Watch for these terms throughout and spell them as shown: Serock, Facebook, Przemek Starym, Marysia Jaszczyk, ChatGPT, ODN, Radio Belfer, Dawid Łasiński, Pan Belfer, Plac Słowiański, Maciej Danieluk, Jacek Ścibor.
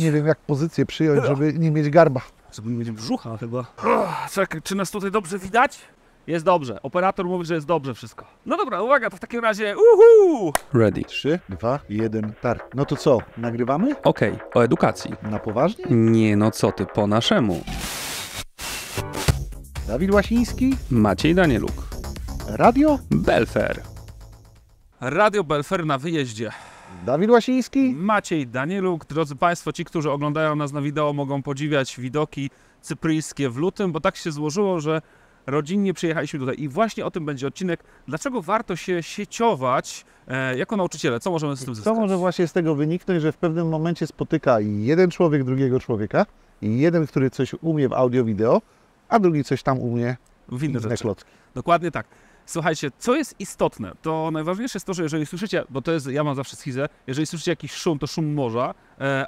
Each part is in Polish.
Nie wiem, jak pozycję przyjąć, żeby nie mieć garba. Żeby nie mieć brzucha chyba. Czekaj, czy nas tutaj dobrze widać? Jest dobrze. Operator mówi, że jest dobrze wszystko. No dobra, uwaga, to w takim razie uhu! Ready. 3, 2, 1, start. No to co, nagrywamy? Okej, o edukacji. Na poważnie? Nie, no co ty, po naszemu. Dawid Łasiński. Maciej Danieluk. Radio Belfer. Radio Belfer na wyjeździe. Dawid Łasiński. Maciej Danieluk. Drodzy Państwo, ci, którzy oglądają nas na wideo, mogą podziwiać widoki cypryjskie w lutym, bo tak się złożyło, że rodzinnie przyjechaliśmy tutaj i właśnie o tym będzie odcinek. Dlaczego warto się sieciować jako nauczyciele? Co możemy z tym zyskać? Co może właśnie z tego wyniknąć, że w pewnym momencie spotyka jeden człowiek drugiego człowieka i jeden, który coś umie w audio-wideo, a drugi coś tam umie w inne klocki. Dokładnie tak. Słuchajcie, co jest istotne, to najważniejsze jest to, że jeżeli słyszycie, bo to jest, ja mam zawsze schizę, jeżeli słyszycie jakiś szum, to szum morza,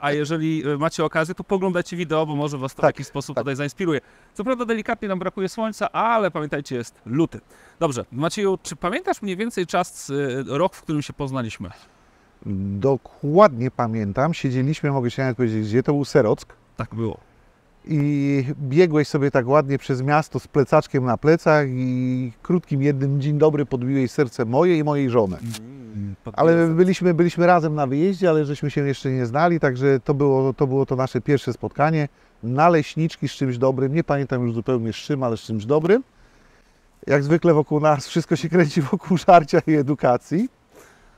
a jeżeli macie okazję, to poglądajcie wideo, bo może was to w jakiś sposób tutaj zainspiruje. Co prawda delikatnie nam brakuje słońca, ale pamiętajcie, jest luty. Dobrze, Macieju, czy pamiętasz mniej więcej czas, rok, w którym się poznaliśmy? Dokładnie pamiętam, siedzieliśmy, mogę się nawet powiedzieć, gdzie to był Serock. Tak było. I biegłeś sobie tak ładnie przez miasto z plecaczkiem na plecach i krótkim jednym dzień dobry podbiłeś serce moje i mojej żony. Ale byliśmy razem na wyjeździe, ale żeśmy się jeszcze nie znali, także to było to nasze pierwsze spotkanie. Naleśniczki z czymś dobrym, nie pamiętam już zupełnie z czym, ale z czymś dobrym. Jak zwykle wokół nas wszystko się kręci wokół żarcia i edukacji.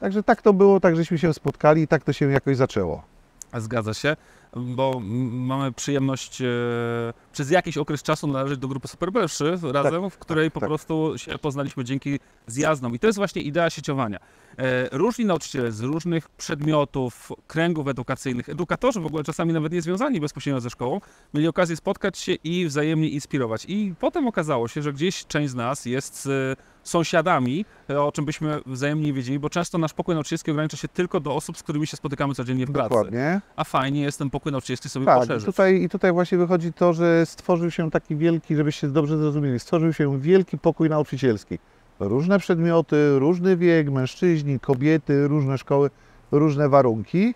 Także tak to było, tak żeśmy się spotkali i tak to się jakoś zaczęło. Zgadza się, bo mamy przyjemność przez jakiś okres czasu należeć do grupy Super Belszer razem, w której po prostu się poznaliśmy dzięki zjazdom. I to jest właśnie idea sieciowania. Różni nauczyciele z różnych przedmiotów, kręgów edukacyjnych, edukatorzy w ogóle czasami nawet nie związani bezpośrednio ze szkołą, mieli okazję spotkać się i wzajemnie inspirować. I potem okazało się, że gdzieś część z nas jest sąsiadami, o czym byśmy wzajemnie wiedzieli, bo często nasz pokój nauczycielski ogranicza się tylko do osób, z którymi się spotykamy codziennie w pracy. Dokładnie. A fajnie jest ten pokój nauczycielski sobie poszerzyć. I tutaj właśnie wychodzi to, że stworzył się taki wielki, żebyście dobrze zrozumieli, stworzył się wielki pokój nauczycielski. Różne przedmioty, różny wiek, mężczyźni, kobiety, różne szkoły, różne warunki,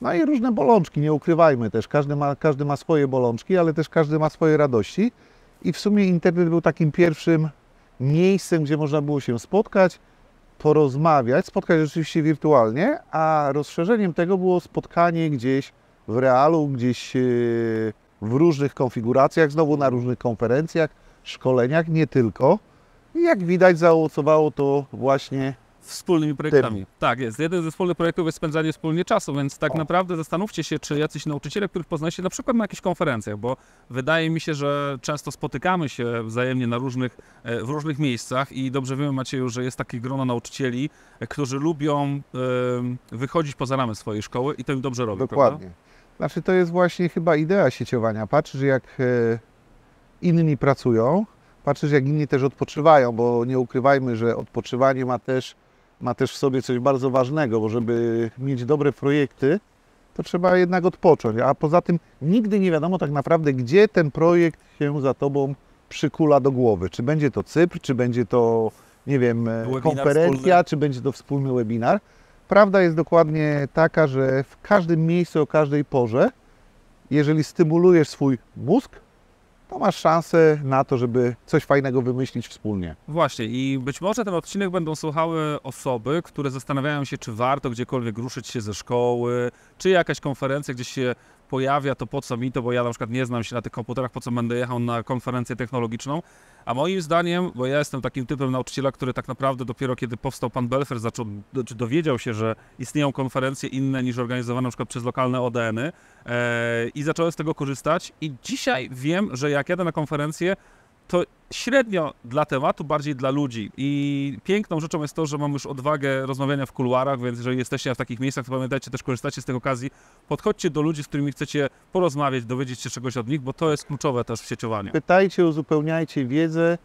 no i różne bolączki, nie ukrywajmy też. Każdy ma swoje bolączki, ale też każdy ma swoje radości i w sumie internet był takim pierwszym miejscem, gdzie można było się spotkać, porozmawiać, spotkać rzeczywiście wirtualnie, a rozszerzeniem tego było spotkanie gdzieś w realu, gdzieś w różnych konfiguracjach, znowu na różnych konferencjach, szkoleniach, nie tylko. I jak widać, zaowocowało to właśnie wspólnymi projektami. Tak jest. Jeden ze wspólnych projektów jest spędzanie wspólnie czasu, więc tak naprawdę zastanówcie się, czy jacyś nauczyciele, których poznaliście na przykład na jakichś konferencjach, bo wydaje mi się, że często spotykamy się wzajemnie na w różnych miejscach i dobrze wiemy, Macieju, że jest takie grono nauczycieli, którzy lubią wychodzić poza ramy swojej szkoły i to im dobrze robi. Dokładnie. Prawda? Znaczy, to jest właśnie chyba idea sieciowania. Patrzysz, jak inni pracują, patrzysz, jak inni też odpoczywają, bo nie ukrywajmy, że odpoczywanie ma też w sobie coś bardzo ważnego, bo żeby mieć dobre projekty, to trzeba jednak odpocząć, a poza tym nigdy nie wiadomo tak naprawdę, gdzie ten projekt się za tobą przykula do głowy. Czy będzie to Cypr, czy będzie to, nie wiem, konferencja, czy będzie to wspólny webinar. Prawda jest dokładnie taka, że w każdym miejscu, o każdej porze, jeżeli stymulujesz swój mózg, to masz szansę na to, żeby coś fajnego wymyślić wspólnie. Właśnie i być może ten odcinek będą słuchały osoby, które zastanawiają się, czy warto gdziekolwiek ruszyć się ze szkoły, czy jakaś konferencja, gdzie się pojawia, to po co mi to, bo ja na przykład nie znam się na tych komputerach, po co będę jechał na konferencję technologiczną. A moim zdaniem, bo ja jestem takim typem nauczyciela, który tak naprawdę dopiero kiedy powstał Pan Belfer, dowiedział się, że istnieją konferencje inne niż organizowane na przykład przez lokalne ODN-y i zacząłem z tego korzystać i dzisiaj wiem, że jak jadę na konferencję, to średnio dla tematu, bardziej dla ludzi. I piękną rzeczą jest to, że mam już odwagę rozmawiania w kuluarach, więc jeżeli jesteście w takich miejscach, to pamiętajcie, też korzystacie z tej okazji. Podchodźcie do ludzi, z którymi chcecie porozmawiać, dowiedzieć się czegoś od nich, bo to jest kluczowe też w sieciowaniu. Pytajcie, uzupełniajcie wiedzę,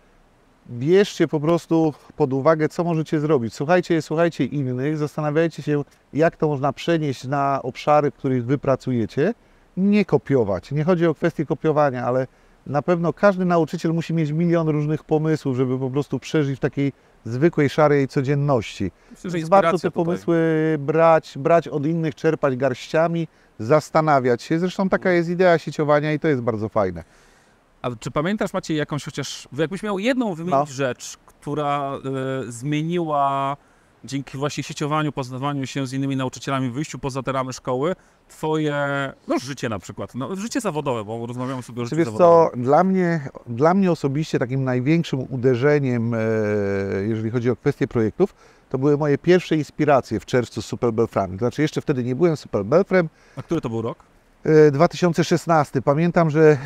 bierzcie po prostu pod uwagę, co możecie zrobić. Słuchajcie innych, zastanawiajcie się, jak to można przenieść na obszary, w których wy pracujecie. Nie kopiować. Nie chodzi o kwestię kopiowania, ale Na pewno każdy nauczyciel musi mieć milion różnych pomysłów, żeby po prostu przeżyć w takiej zwykłej, szarej codzienności. Warto te pomysły brać od innych, czerpać garściami, zastanawiać się. Zresztą taka jest idea sieciowania i to jest bardzo fajne. A czy pamiętasz, Maciej, jakąś chociaż, jakbyś miał jedną wymienić rzecz, która zmieniła dzięki właśnie sieciowaniu, poznawaniu się z innymi nauczycielami, wyjściu poza te ramy szkoły, twoje życie na przykład, życie zawodowe, bo rozmawiamy sobie o życiu zawodowym. Wiesz co, dla mnie osobiście takim największym uderzeniem, jeżeli chodzi o kwestie projektów, to były moje pierwsze inspiracje w czerwcu z Super Belframi. Znaczy jeszcze wtedy nie byłem Super Belferem. A który to był rok? 2016. Pamiętam, że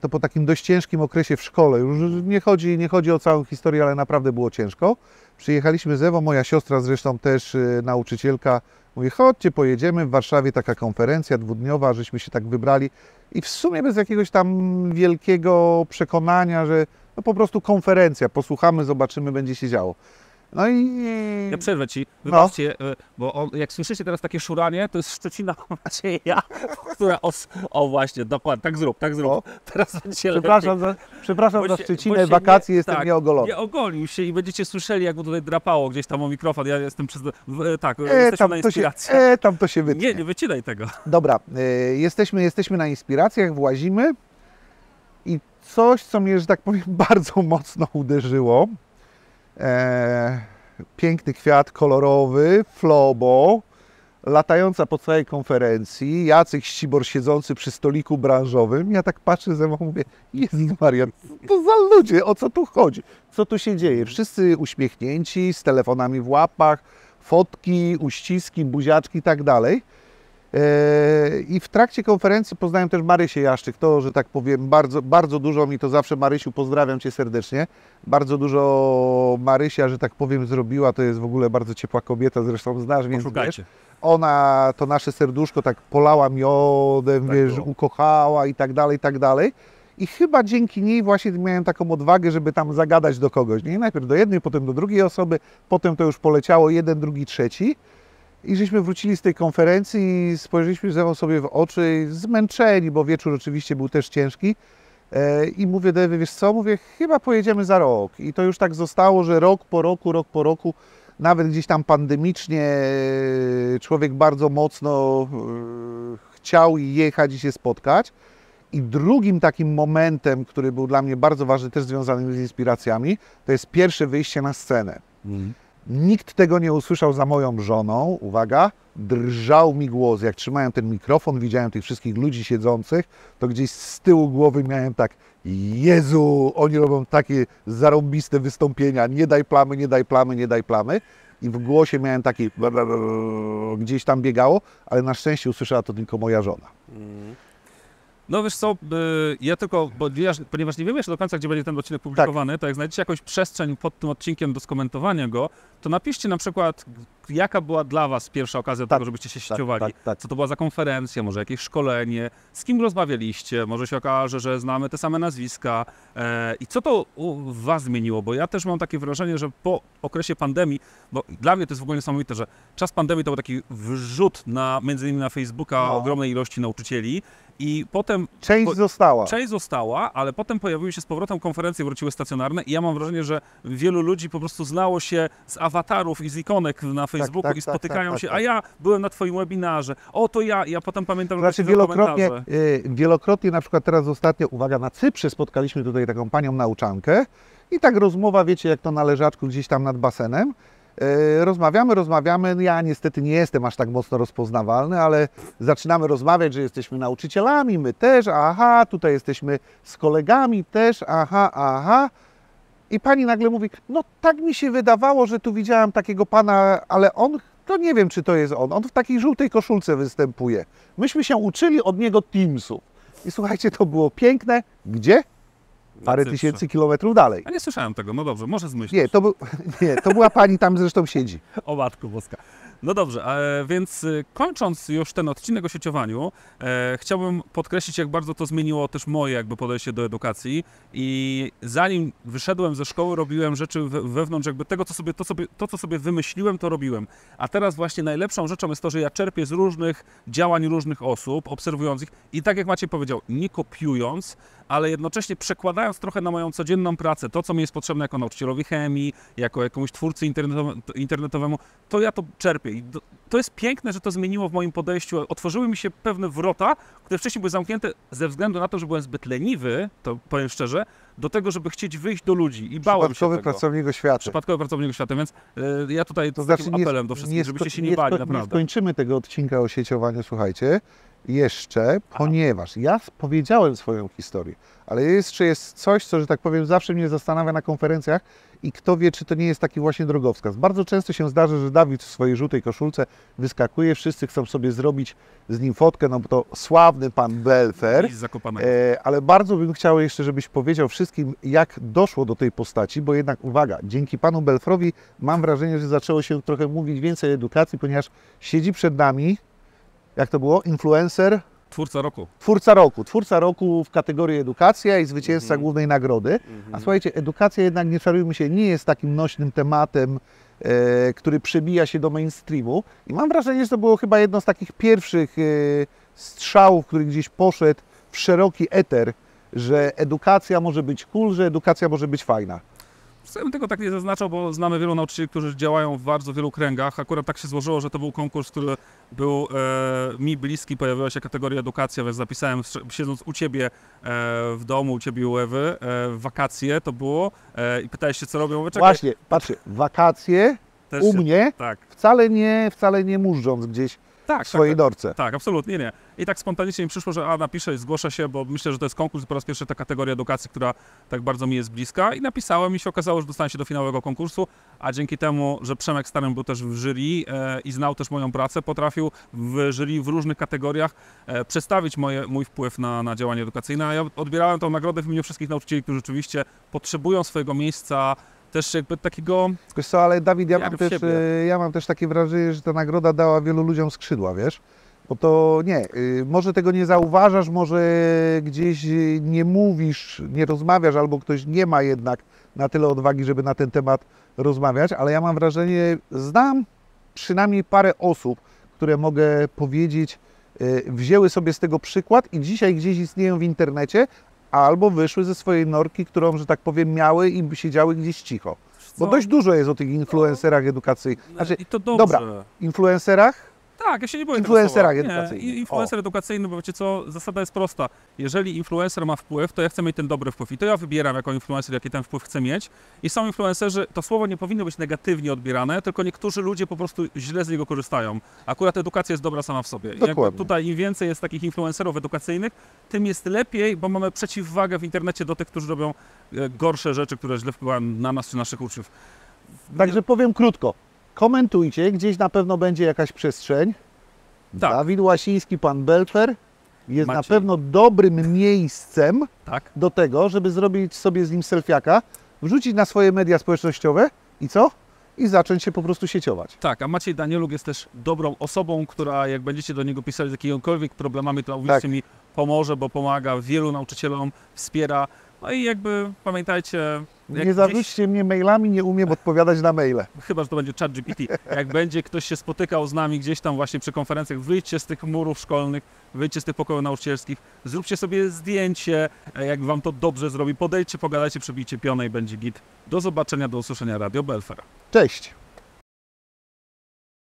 to po takim dość ciężkim okresie w szkole, już nie chodzi o całą historię, ale naprawdę było ciężko. Przyjechaliśmy z Ewą, moja siostra zresztą też nauczycielka, mówi chodźcie, pojedziemy, w Warszawie taka konferencja dwudniowa, żeśmy się tak wybrali i w sumie bez jakiegoś tam wielkiego przekonania, że no po prostu konferencja, posłuchamy, zobaczymy, będzie się działo. No i... Ja przerwę ci, wybaczcie, bo jak słyszycie teraz takie szuranie, to jest Szczecina Macieja, która o właśnie, dokładnie, tak zrób, teraz będzie Przepraszam za Szczecinę, wakacje, jestem nieogolony. Nie ogolił się i będziecie słyszeli, jak mu tutaj drapało gdzieś tam o mikrofon, ja jestem przez... jesteśmy na inspiracjach. Tam to się wytnie. Nie wycinaj tego. Dobra, jesteśmy na inspiracjach, włazimy i coś, co mnie, że tak powiem, bardzo mocno uderzyło. Piękny kwiat kolorowy, flobo, latająca po całej konferencji, Jacek Ścibor siedzący przy stoliku branżowym. Ja tak patrzę ze mną, mówię, Jezus Maria, to za ludzie, o co tu chodzi? Co tu się dzieje? Wszyscy uśmiechnięci, z telefonami w łapach, fotki, uściski, buziaczki i tak dalej. I w trakcie konferencji poznałem też Marysię Jaszczyk, to, że tak powiem, bardzo, bardzo dużo mi to zawsze, Marysiu, pozdrawiam Cię serdecznie, bardzo dużo Marysia, że tak powiem, zrobiła, to jest w ogóle bardzo ciepła kobieta, zresztą znasz, więc wiesz, ona to nasze serduszko tak polała miodem, tak wiesz, ukochała i tak dalej i chyba dzięki niej właśnie miałem taką odwagę, żeby tam zagadać do kogoś, nie? Najpierw do jednej, potem do drugiej osoby, potem to już poleciało jeden, drugi, trzeci. I żeśmy wrócili z tej konferencji i spojrzeliśmy ze mną sobie w oczy, zmęczeni, bo wieczór oczywiście był też ciężki. I mówię do Ewy, wiesz co, mówię, chyba pojedziemy za rok. I to już tak zostało, że rok po roku, nawet gdzieś tam pandemicznie, człowiek bardzo mocno chciał jechać i się spotkać. I drugim takim momentem, który był dla mnie bardzo ważny, też związanym z inspiracjami, to jest pierwsze wyjście na scenę. Nikt tego nie usłyszał za moją żoną, uwaga, drżał mi głos, jak trzymałem ten mikrofon, widziałem tych wszystkich ludzi siedzących, to gdzieś z tyłu głowy miałem tak, Jezu, oni robią takie zarąbiste wystąpienia, nie daj plamy i w głosie miałem taki, gdzieś tam biegało, ale na szczęście usłyszała to tylko moja żona. No wiesz co, ja tylko, ponieważ nie wiem jeszcze do końca, gdzie będzie ten odcinek publikowany, to jak znajdziecie jakąś przestrzeń pod tym odcinkiem do skomentowania go, to napiszcie na przykład, jaka była dla Was pierwsza okazja do tego, żebyście się sieciowali. Co to była za konferencja, może jakieś szkolenie, z kim rozmawialiście, może się okaże, że znamy te same nazwiska i co to u Was zmieniło, bo ja też mam takie wrażenie, że po okresie pandemii, bo dla mnie to jest w ogóle niesamowite, że czas pandemii to był taki wrzut na, między innymi na Facebooka ogromnej ilości nauczycieli i potem... Część została, ale potem pojawiły się z powrotem konferencje, wróciły stacjonarne i ja mam wrażenie, że wielu ludzi po prostu znało się z awatarów i z ikonek na Facebooku i spotykają się, a ja byłem na Twoim webinarze, ja potem pamiętam... Znaczy wielokrotnie, na przykład teraz ostatnio, uwaga, na Cyprze spotkaliśmy tutaj taką panią nauczankę i tak rozmowa, wiecie, jak to na leżaczku gdzieś tam nad basenem, rozmawiamy, ja niestety nie jestem aż tak mocno rozpoznawalny, ale zaczynamy rozmawiać, że jesteśmy nauczycielami, my też, aha, tutaj jesteśmy z kolegami też, aha. I pani nagle mówi, no tak mi się wydawało, że tu widziałam takiego pana, ale on, to nie wiem, czy to jest on w takiej żółtej koszulce występuje. Myśmy się uczyli od niego Teamsów. I słuchajcie, to było piękne. Gdzie? Parę tysięcy kilometrów dalej. A nie słyszałem tego, no dobrze, może zmyślić. Nie, to była pani, tam zresztą siedzi. O matko boska. No dobrze, więc kończąc już ten odcinek o sieciowaniu, chciałbym podkreślić, jak bardzo to zmieniło też moje jakby podejście do edukacji i zanim wyszedłem ze szkoły, robiłem rzeczy wewnątrz jakby tego, co sobie wymyśliłem, to robiłem. A teraz właśnie najlepszą rzeczą jest to, że ja czerpię z różnych działań różnych osób, obserwując ich i tak jak Maciej powiedział, nie kopiując, ale jednocześnie przekładając trochę na moją codzienną pracę, to co mi jest potrzebne jako nauczycielowi chemii, jako jakiemuś twórcy internetowemu, to ja to czerpię. I to jest piękne, że to zmieniło w moim podejściu. Otworzyły mi się pewne wrota, które wcześniej były zamknięte ze względu na to, że byłem zbyt leniwy, to powiem szczerze, do tego, żeby chcieć wyjść do ludzi i bałem się tego. Przypadkowy pracownik oświaty, więc ja tutaj to znaczy, apelem do wszystkich, żebyście się nie bali, naprawdę. Nie skończymy tego odcinka o sieciowaniu, słuchajcie, jeszcze, ponieważ ja powiedziałem swoją historię, ale jeszcze jest coś, co, że tak powiem, zawsze mnie zastanawia na konferencjach i kto wie, czy to nie jest taki właśnie drogowskaz. Bardzo często się zdarza, że Dawid w swojej żółtej koszulce wyskakuje, wszyscy chcą sobie zrobić z nim fotkę, no bo to sławny pan Belfer, ale bardzo bym chciał jeszcze, żebyś powiedział wszystkim, jak doszło do tej postaci, bo jednak, uwaga, dzięki panu Belfrowi mam wrażenie, że zaczęło się trochę mówić więcej o edukacji, ponieważ siedzi przed nami, jak to było, influencer? Twórca roku w kategorii edukacja i zwycięzca głównej nagrody. A słuchajcie, edukacja jednak, nie czarujmy się, nie jest takim nośnym tematem, który przebija się do mainstreamu. I mam wrażenie, że to było chyba jedno z takich pierwszych strzałów, który gdzieś poszedł w szeroki eter, że edukacja może być cool, że edukacja może być fajna. Ja bym tego tak nie zaznaczał, bo znamy wielu nauczycieli, którzy działają w bardzo wielu kręgach. Akurat tak się złożyło, że to był konkurs, który był mi bliski. Pojawiła się kategoria edukacja, więc zapisałem, siedząc u Ciebie w domu, u Ciebie u Ewy, wakacje to było i pytałeś się, co robią. Mówię, właśnie, patrzcie, wakacje też u mnie, tak. wcale nie mużdżąc gdzieś. Tak, w swojej norce. Tak, absolutnie nie. I tak spontanicznie mi przyszło, że napiszę i zgłoszę się, bo myślę, że to jest konkurs, po raz pierwszy ta kategoria edukacji, która tak bardzo mi jest bliska i napisałem i się okazało, że dostałem się do finałowego konkursu, a dzięki temu, że Przemek Starym był też w jury i znał też moją pracę, potrafił w jury w różnych kategoriach przedstawić mój wpływ na działanie edukacyjne, a ja odbierałem tę nagrodę w imieniu wszystkich nauczycieli, którzy rzeczywiście potrzebują swojego miejsca też jakby takiego... Wiesz co, ale Dawid, ja mam też takie wrażenie, że ta nagroda dała wielu ludziom skrzydła, wiesz? Bo to nie, może tego nie zauważasz, może gdzieś nie mówisz, nie rozmawiasz, albo ktoś nie ma jednak na tyle odwagi, żeby na ten temat rozmawiać, ale ja mam wrażenie, znam przynajmniej parę osób, które mogę powiedzieć, wzięły sobie z tego przykład i dzisiaj gdzieś istnieją w internecie, albo wyszły ze swojej norki, którą, że tak powiem, miały i siedziały gdzieś cicho. Bo dość dużo jest o tych influencerach edukacyjnych. Znaczy, i to dobrze. Dobra, influencerach? Tak, ja się nie boję influencerach edukacyjnych. Nie, influencer edukacyjny, bo wiecie co, zasada jest prosta. Jeżeli influencer ma wpływ, to ja chcę mieć ten dobry wpływ. I to ja wybieram jako influencer, jaki ten wpływ chcę mieć. I są influencerzy, to słowo nie powinno być negatywnie odbierane, tylko niektórzy ludzie po prostu źle z niego korzystają. Akurat edukacja jest dobra sama w sobie. Dokładnie. Tutaj im więcej jest takich influencerów edukacyjnych, tym jest lepiej, bo mamy przeciwwagę w internecie do tych, którzy robią gorsze rzeczy, które źle wpływają na nas czy naszych uczniów. Także powiem krótko. Komentujcie, gdzieś na pewno będzie jakaś przestrzeń. Tak. Dawid Łasiński, pan Belfer jest Maciej. Na pewno dobrym miejscem do tego, żeby zrobić sobie z nim selfiaka, wrzucić na swoje media społecznościowe i co? I zacząć się po prostu sieciować. Tak, a Maciej Danieluk jest też dobrą osobą, która jak będziecie do niego pisali z jakimikolwiek problemami, to oczywiście mi pomoże, bo pomaga wielu nauczycielom, wspiera. No i jakby pamiętajcie... Nie zawieźcie mnie mailami, nie umiem odpowiadać na maile. Chyba, że to będzie ChatGPT. Jak będzie ktoś się spotykał z nami gdzieś tam właśnie przy konferencjach, wyjdźcie z tych murów szkolnych, wyjdźcie z tych pokojów nauczycielskich, zróbcie sobie zdjęcie, jak wam to dobrze zrobi, podejdźcie, pogadajcie, przebijcie pionę i będzie git. Do zobaczenia, do usłyszenia Radio Belfer. Cześć!